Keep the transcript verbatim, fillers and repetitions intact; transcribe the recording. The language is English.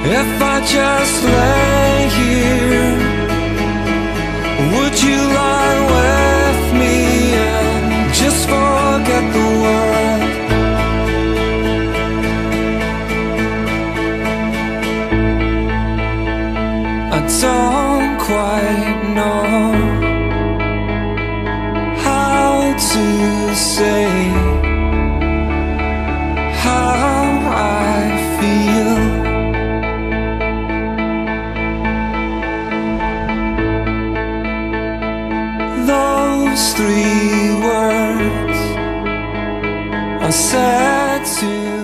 If I just lay here, would you lie with me and just forget the world? I don't quite know how to say how I feel. Those three words I said to